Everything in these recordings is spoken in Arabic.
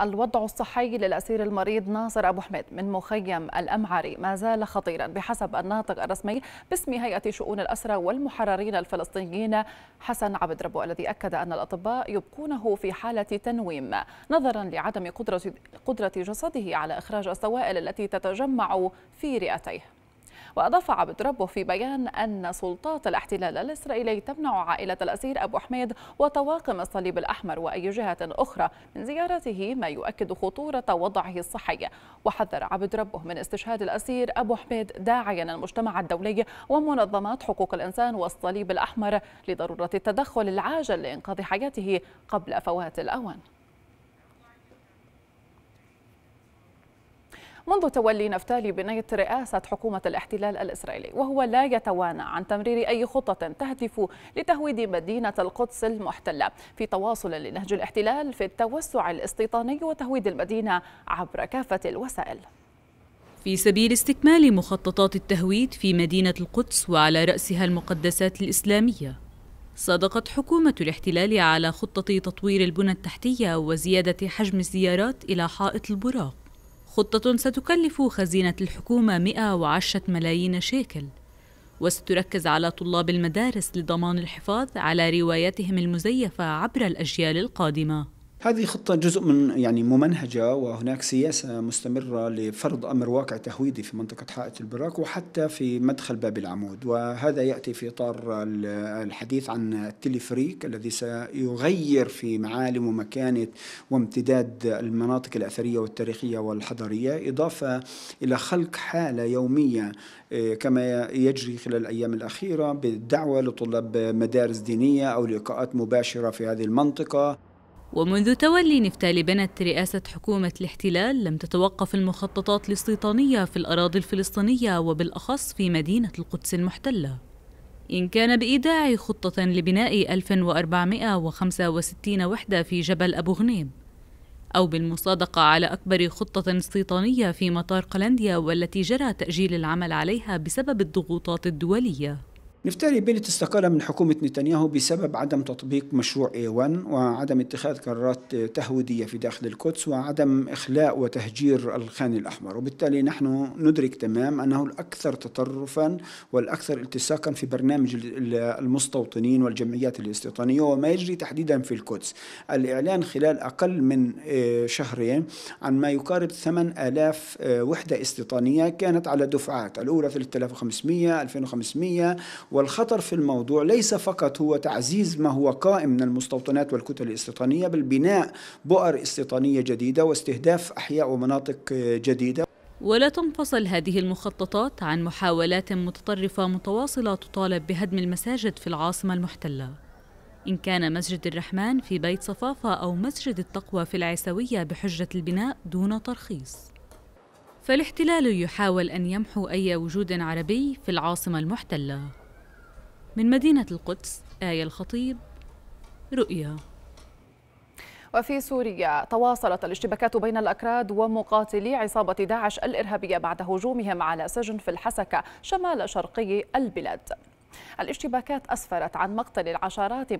الوضع الصحي للأسير المريض ناصر أبو حميد من مخيم الأمعري ما زال خطيرا بحسب الناطق الرسمي باسم هيئة شؤون الأسرى والمحررين الفلسطينيين حسن عبد ربو، الذي أكد أن الأطباء يبقونه في حالة تنويم نظرا لعدم قدرة جسده على إخراج السوائل التي تتجمع في رئتيه. وأضاف عبد ربه في بيان أن سلطات الاحتلال الإسرائيلي تمنع عائلة الأسير أبو حميد وطواقم الصليب الأحمر وأي جهة أخرى من زيارته، ما يؤكد خطورة وضعه الصحي. وحذر عبد ربه من استشهاد الأسير أبو حميد، داعيا المجتمع الدولي ومنظمات حقوق الإنسان والصليب الأحمر لضرورة التدخل العاجل لإنقاذ حياته قبل فوات الأوان. منذ تولي نفتالي بينيت رئاسة حكومة الاحتلال الإسرائيلي وهو لا يتوانى عن تمرير أي خطة تهدف لتهويد مدينة القدس المحتلة، في تواصل لنهج الاحتلال في التوسع الاستيطاني وتهويد المدينة عبر كافة الوسائل. في سبيل استكمال مخططات التهويد في مدينة القدس وعلى رأسها المقدسات الإسلامية، صادقت حكومة الاحتلال على خطة تطوير البنى التحتية وزيادة حجم الزيارات إلى حائط البراق، خطة ستكلف خزينة الحكومة 110 ملايين شيكل، وستركز على طلاب المدارس لضمان الحفاظ على رواياتهم المزيفة عبر الأجيال القادمة. هذه خطة جزء من ممنهجة، وهناك سياسة مستمرة لفرض أمر واقع تهويدي في منطقة حائط البراق وحتى في مدخل باب العمود، وهذا يأتي في إطار الحديث عن التلفريك الذي سيغير في معالم ومكانة وامتداد المناطق الأثرية والتاريخية والحضارية، إضافة إلى خلق حالة يومية كما يجري خلال الأيام الأخيرة بالدعوة لطلاب مدارس دينية أو لقاءات مباشرة في هذه المنطقة. ومنذ تولي نفتالي بينيت رئاسة حكومة الاحتلال لم تتوقف المخططات الاستيطانية في الأراضي الفلسطينية وبالأخص في مدينة القدس المحتلة، إن كان بإيداع خطة لبناء 1465 وحدة في جبل أبو غنيم، أو بالمصادقة على أكبر خطة استيطانية في مطار قلنديا والتي جرى تأجيل العمل عليها بسبب الضغوطات الدولية. نفتالي بينيت استقال من حكومة نتنياهو بسبب عدم تطبيق مشروع A1 وعدم اتخاذ قرارات تهويدية في داخل القدس وعدم إخلاء وتهجير الخان الأحمر، وبالتالي نحن ندرك تمام أنه الأكثر تطرفا والأكثر التصاقا في برنامج المستوطنين والجمعيات الاستيطانية وما يجري تحديدا في القدس. الإعلان خلال أقل من شهرين عن ما يقارب 8000 وحدة استيطانية كانت على دفعات، الأولى 3500 2500. والخطر في الموضوع ليس فقط هو تعزيز ما هو قائم من المستوطنات والكتل الاستيطانية، بل بناء بؤر استيطانية جديدة واستهداف أحياء ومناطق جديدة. ولا تنفصل هذه المخططات عن محاولات متطرفة متواصلة تطالب بهدم المساجد في العاصمة المحتلة، إن كان مسجد الرحمن في بيت صفافة أو مسجد التقوى في العيسوية بحجة البناء دون ترخيص. فالاحتلال يحاول أن يمحو أي وجود عربي في العاصمة المحتلة. من مدينة القدس، آية الخطيب، رؤيا. وفي سوريا تواصلت الاشتباكات بين الأكراد ومقاتلي عصابة داعش الإرهابية بعد هجومهم على سجن في الحسكة شمال شرقي البلاد. الاشتباكات أسفرت عن مقتل العشرات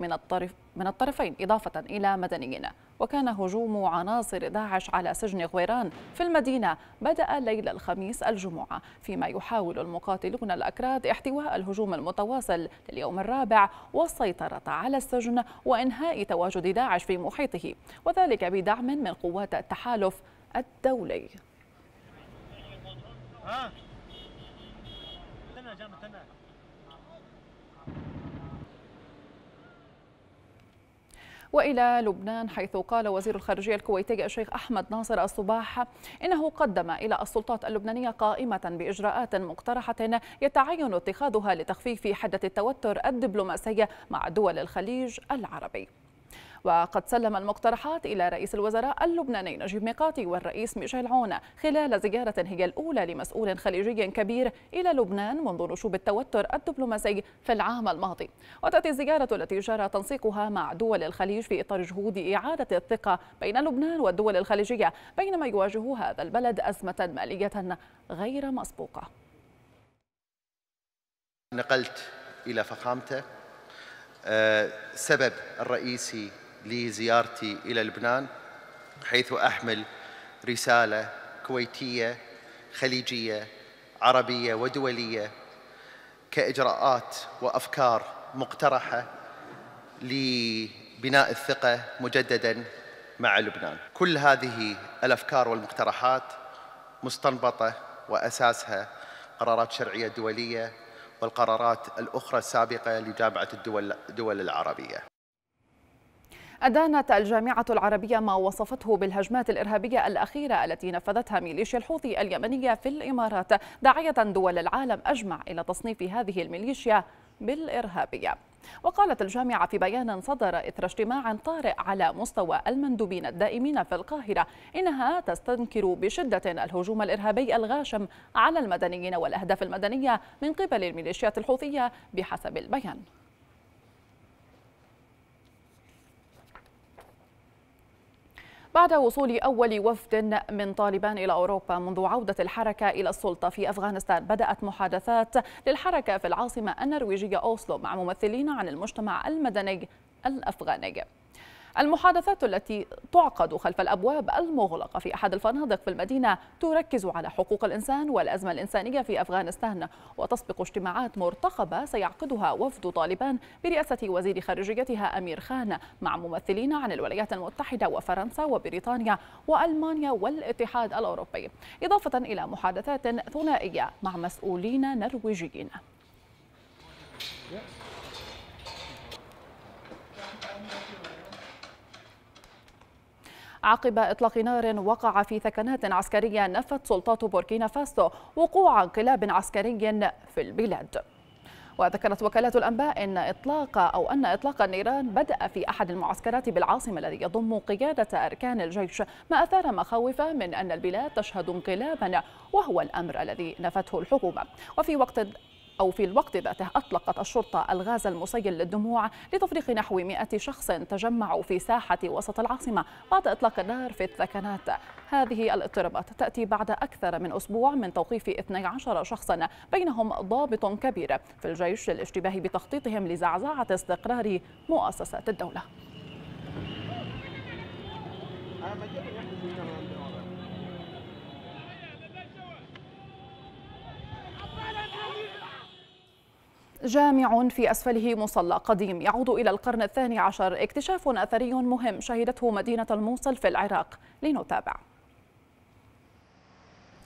من الطرفين إضافة إلى مدنيين، وكان هجوم عناصر داعش على سجن غويران في المدينة بدأ ليلة الخميس الجمعة، فيما يحاول المقاتلون الأكراد احتواء الهجوم المتواصل لليوم الرابع والسيطرة على السجن وإنهاء تواجد داعش في محيطه، وذلك بدعم من قوات التحالف الدولي. وإلى لبنان، حيث قال وزير الخارجية الكويتي الشيخ أحمد ناصر الصباح إنه قدم إلى السلطات اللبنانية قائمة بإجراءات مقترحة يتعين اتخاذها لتخفيف حدة التوتر الدبلوماسي مع دول الخليج العربي. وقد سلم المقترحات إلى رئيس الوزراء اللبناني نجيب ميقاتي والرئيس ميشيل عون خلال زيارة هي الأولى لمسؤول خليجي كبير إلى لبنان منذ نشوب التوتر الدبلوماسي في العام الماضي، وتأتي الزيارة التي جرى تنسيقها مع دول الخليج في إطار جهود إعادة الثقة بين لبنان والدول الخليجية، بينما يواجه هذا البلد أزمة مالية غير مسبوقة. نقلت إلى فخامته السبب الرئيسي لزيارتي إلى لبنان حيث أحمل رسالة كويتية خليجية عربية ودولية كإجراءات وأفكار مقترحة لبناء الثقة مجدداً مع لبنان. كل هذه الأفكار والمقترحات مستنبطة وأساسها قرارات شرعية دولية والقرارات الأخرى السابقة لجامعة الدول العربية. أدانت الجامعة العربية ما وصفته بالهجمات الإرهابية الأخيرة التي نفذتها ميليشيا الحوثي اليمنية في الإمارات، داعية دول العالم أجمع إلى تصنيف هذه الميليشيا بالإرهابية. وقالت الجامعة في بيان صدر إثر اجتماع طارئ على مستوى المندوبين الدائمين في القاهرة إنها تستنكر بشدة الهجوم الإرهابي الغاشم على المدنيين والأهداف المدنية من قبل الميليشيات الحوثية بحسب البيان. بعد وصول أول وفد من طالبان إلى أوروبا منذ عودة الحركة إلى السلطة في أفغانستان، بدأت محادثات للحركة في العاصمة النرويجية أوسلو مع ممثلين عن المجتمع المدني الأفغاني. المحادثات التي تعقد خلف الأبواب المغلقة في أحد الفنادق في المدينة تركز على حقوق الإنسان والأزمة الإنسانية في أفغانستان، وتسبق اجتماعات مرتقبة سيعقدها وفد طالبان برئاسة وزير خارجيتها أمير خان مع ممثلين عن الولايات المتحدة وفرنسا وبريطانيا وألمانيا والاتحاد الأوروبي، إضافة إلى محادثات ثنائية مع مسؤولين نرويجيين. عقب إطلاق نار وقع في ثكنات عسكرية نفت سلطات بوركينا فاسو وقوع انقلاب عسكري في البلاد. وذكرت وكالات الأنباء أن إطلاق النيران بدأ في أحد المعسكرات بالعاصمة الذي يضم قيادة أركان الجيش، ما أثار مخاوف من أن البلاد تشهد انقلابا، وهو الأمر الذي نفته الحكومة. في الوقت ذاته أطلقت الشرطة الغاز المسيل للدموع لتفريق نحو 100 شخص تجمعوا في ساحة وسط العاصمة بعد إطلاق النار في الثكنات. هذه الاضطرابات تأتي بعد أكثر من أسبوع من توقيف 12 شخصا بينهم ضابط كبير في الجيش للاشتباه بتخطيطهم لزعزعة استقرار مؤسسات الدولة. جامع في أسفله مصلى قديم يعود إلى القرن الثاني عشر، اكتشاف أثري مهم شهدته مدينة الموصل في العراق. لنتابع.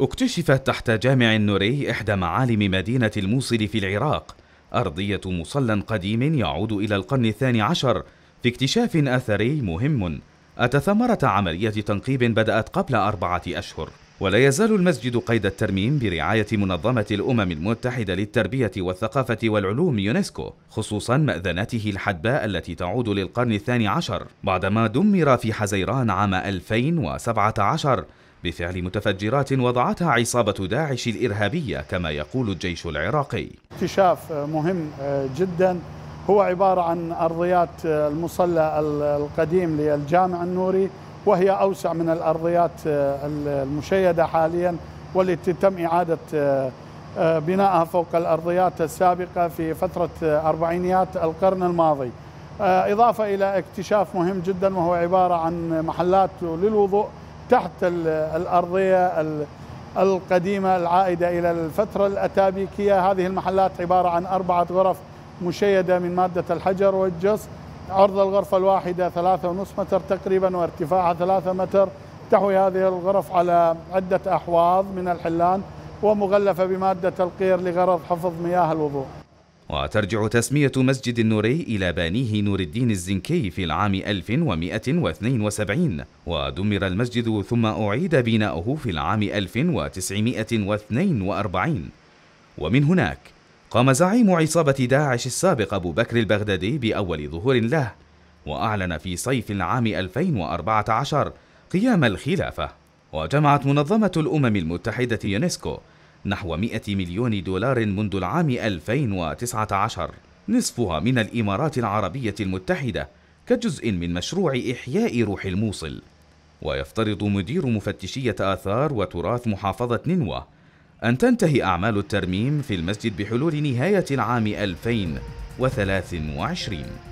اكتشفت تحت جامع النوري إحدى معالم مدينة الموصل في العراق أرضية مصلى قديم يعود إلى القرن الثاني عشر في اكتشاف أثري مهم أتى ثمرة عملية تنقيب بدأت قبل 4 أشهر. ولا يزال المسجد قيد الترميم برعاية منظمة الأمم المتحدة للتربية والثقافة والعلوم يونسكو، خصوصا مأذنته الحدباء التي تعود للقرن الثاني عشر بعدما دمر في حزيران عام 2017 بفعل متفجرات وضعتها عصابة داعش الإرهابية كما يقول الجيش العراقي. اكتشاف مهم جدا، هو عبارة عن أرضيات المصلى القديم للجامع النوري، وهي أوسع من الأرضيات المشيدة حاليا والتي تم إعادة بنائها فوق الأرضيات السابقة في فترة أربعينيات القرن الماضي، إضافة إلى اكتشاف مهم جدا وهو عبارة عن محلات للوضوء تحت الأرضية القديمة العائدة إلى الفترة الأتابيكية. هذه المحلات عبارة عن 4 غرف مشيدة من مادة الحجر والجص، عرض الغرفة الواحدة 3.5 متر تقريبا وارتفاعها 3 متر، تحوي هذه الغرف على عدة أحواض من الحلان ومغلفة بمادة القير لغرض حفظ مياه الوضوء. وترجع تسمية مسجد النوري إلى بانيه نور الدين الزنكي في العام 1172، ودمر المسجد ثم أعيد بناؤه في العام 1942، ومن هناك قام زعيم عصابة داعش السابق أبو بكر البغدادي بأول ظهور له، وأعلن في صيف العام 2014 قيام الخلافة. وجمعت منظمة الأمم المتحدة يونسكو نحو 100 مليون دولار منذ العام 2019، نصفها من الإمارات العربية المتحدة كجزء من مشروع إحياء روح الموصل. ويفترض مدير مفتشية آثار وتراث محافظة نينوى أن تنتهي أعمال الترميم في المسجد بحلول نهاية العام 2023.